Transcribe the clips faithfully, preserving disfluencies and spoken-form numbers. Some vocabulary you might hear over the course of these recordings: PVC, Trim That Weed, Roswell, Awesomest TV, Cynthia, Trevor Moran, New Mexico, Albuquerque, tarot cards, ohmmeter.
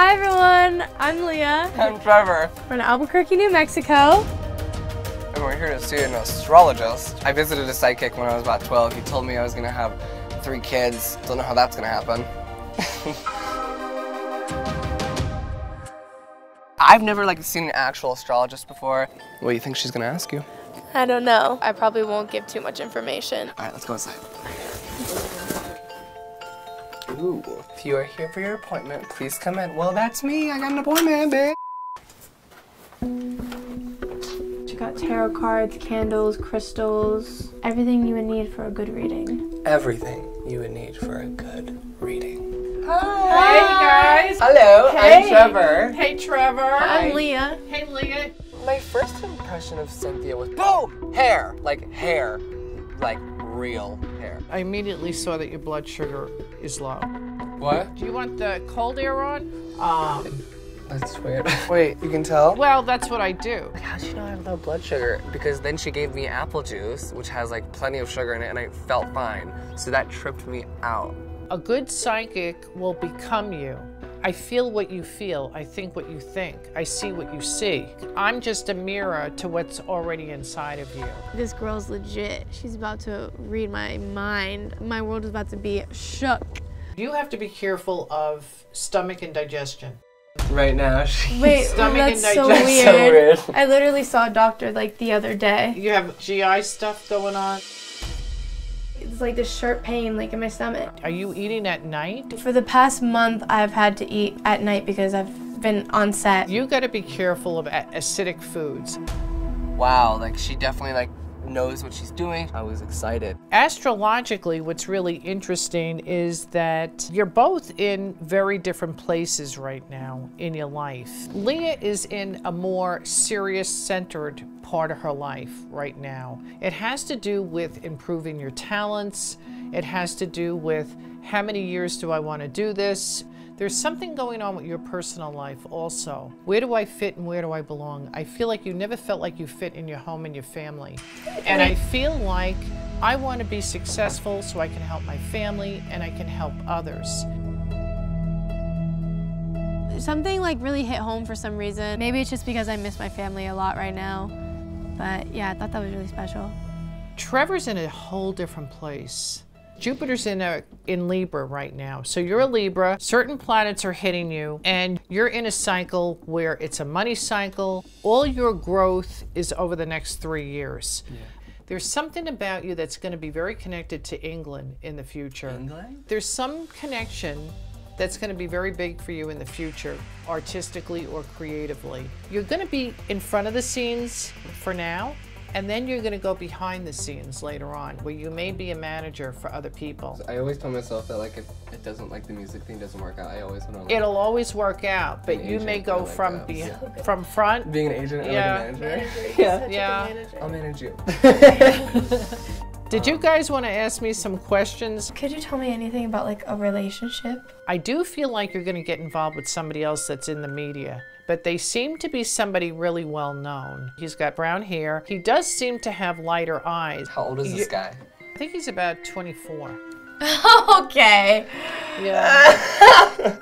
Hi everyone, I'm Leah. I'm Trevor. We're in Albuquerque, New Mexico. And we're here to see an astrologist. I visited a psychic when I was about twelve. He told me I was gonna have three kids. Don't know how that's gonna happen. I've never like seen an actual astrologist before. What do you think she's gonna ask you? I don't know. I probably won't give too much information. All right, let's go inside. Ooh, if you are here for your appointment, please come in. Well, that's me. I got an appointment, bitch. She got tarot cards, candles, crystals, everything you would need for a good reading. Everything you would need for a good reading. Hi. Hey guys. Hello. Hey. I'm Trevor. Hey Trevor. Hi. I'm Leah. Hey Leah. My first impression of Cynthia was boom! Hair! Like hair. Like real hair. I immediately saw that your blood sugar is low. What? Do you want the cold air on? Um, that's weird. Wait, you can tell? Well, that's what I do. Like, how'd you know I have low blood sugar? Because then she gave me apple juice, which has like plenty of sugar in it, and I felt fine. So that tripped me out. A good psychic will become you. I feel what you feel, I think what you think, I see what you see. I'm just a mirror to what's already inside of you. This girl's legit. She's about to read my mind. My world is about to be shook. You have to be careful of stomach and digestion. Right now, she's Wait, stomach that's and digestion. So weird. So weird. I literally saw a doctor like the other day. You have G I stuff going on? It's like this sharp pain like in my stomach. Are you eating at night? For the past month, I've had to eat at night because I've been on set. You gotta be careful of acidic foods. Wow, like she definitely like knows what she's doing. I was excited. Astrologically, what's really interesting is that you're both in very different places right now in your life. Leah is in a more serious, centered part of her life right now. It has to do with improving your talents. It has to do with how many years do I want to do this? There's something going on with your personal life also. Where do I fit and where do I belong? I feel like you never felt like you fit in your home and your family. And I feel like I want to be successful so I can help my family and I can help others. Something like really hit home for some reason. Maybe it's just because I miss my family a lot right now. But yeah, I thought that was really special. Trevor's in a whole different place. Jupiter's in a in Libra right now. So you're a Libra, certain planets are hitting you, and you're in a cycle where it's a money cycle. All your growth is over the next three years. Yeah. There's something about you that's going to be very connected to England in the future. England? There's some connection that's going to be very big for you in the future, artistically or creatively. You're going to be in front of the scenes for now, and then you're going to go behind the scenes later on, where you may be a manager for other people. I always tell myself that, like, if it doesn't, like, the music thing doesn't work out, I always want to. Like, it'll always work out, but you may go like from be yeah. from front. Being an agent and yeah. like a manager. manager. Yeah, yeah. A manager. I'll manage you. Did you guys want to ask me some questions? Could you tell me anything about, like, a relationship? I do feel like you're going to get involved with somebody else that's in the media, but they seem to be somebody really well known. He's got brown hair. He does seem to have lighter eyes. How old is you, this guy? I think he's about twenty-four. Okay. Yeah.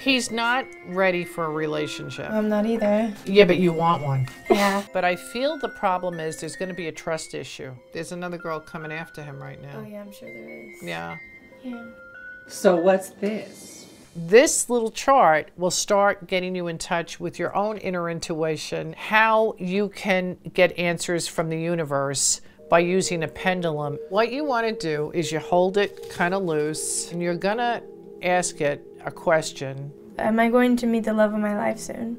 He's not ready for a relationship. I'm not either. Yeah, but you want one. Yeah. But I feel the problem is there's going to be a trust issue. There's another girl coming after him right now. Oh yeah, I'm sure there is. Yeah. Yeah. So what's this? This little chart will start getting you in touch with your own inner intuition, how you can get answers from the universe by using a pendulum. What you want to do is you hold it kind of loose and you're going to ask it a question. Am I going to meet the love of my life soon?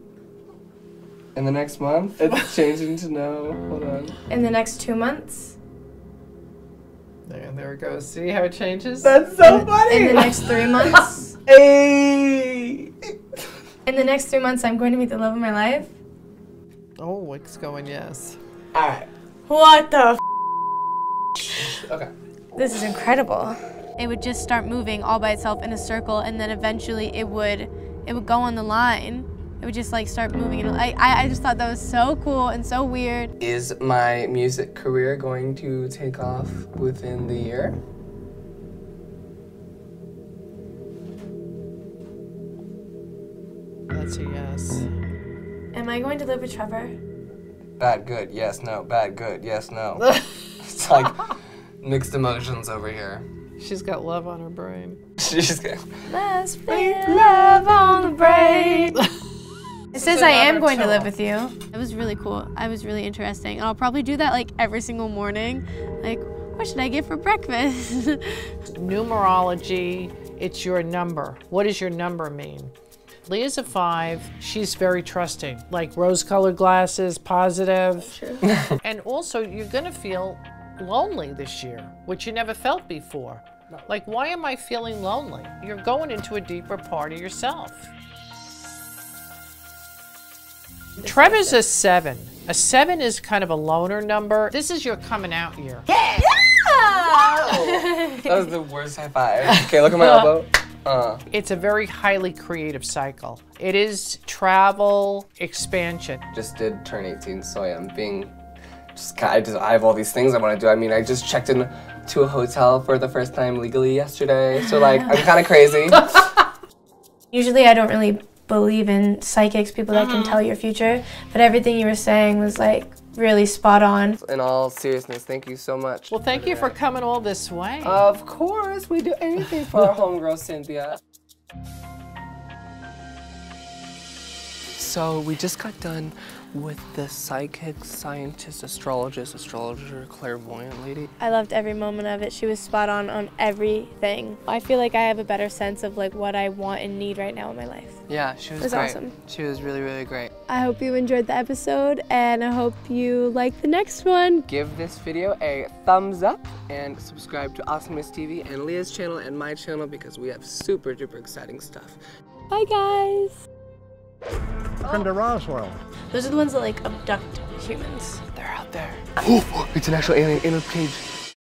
In the next month? It's changing to no. Hold on. In the next two months? There, there it goes. See how it changes? That's so in, funny! In the next three months? Hey! In the next three months, I'm going to meet the love of my life? Oh, it's going yes. Alright. What the f? Okay. This is incredible. It would just start moving all by itself in a circle, and then eventually it would it would go on the line. It would just like start moving. And I, I just thought that was so cool and so weird. Is my music career going to take off within the year? answer yes. Am I going to live with Trevor? Bad, good, yes, no. Bad, good, yes, no. It's like mixed emotions over here. She's got love on her brain. She's got... Let's put love on the brain. It says I am going to live with you. It was really cool. I was really interesting. And I'll probably do that like every single morning. Like, what should I get for breakfast? Numerology, it's your number. What does your number mean? Leah's a five. She's very trusting. Like rose-colored glasses, positive. True. And also, you're gonna feel lonely this year, which you never felt before. No. Like, why am I feeling lonely? You're going into a deeper part of yourself. This Trevor's a seven. A seven is kind of a loner number. This is your coming out year. Yeah! Wow. That was the worst high five. Okay, look at my elbow. Uh. It's a very highly creative cycle. It is travel, expansion. Just did turn eighteen, so I am being just kind of, I just I have all these things I want to do. I mean, I just checked in to a hotel for the first time legally yesterday, so like I'm kind of crazy. Usually, I don't really believe in psychics, people that mm-hmm. can tell your future, but everything you were saying was like really spot on. In all seriousness, thank you so much. Well, thank you for coming all this way. Of course, we do anything for our homegirl Cynthia. So we just got done with the psychic, scientist, astrologist, astrologer, clairvoyant lady. I loved every moment of it. She was spot on on everything. I feel like I have a better sense of like what I want and need right now in my life. Yeah, she was, was great. Awesome. She was really, really great. I hope you enjoyed the episode and I hope you like the next one. Give this video a thumbs up and subscribe to Awesomest T V and Leah's channel and my channel because we have super duper exciting stuff. Bye guys. Welcome to Roswell. Those are the ones that like abduct humans. They're out there. Oh, it's an actual alien in a cage.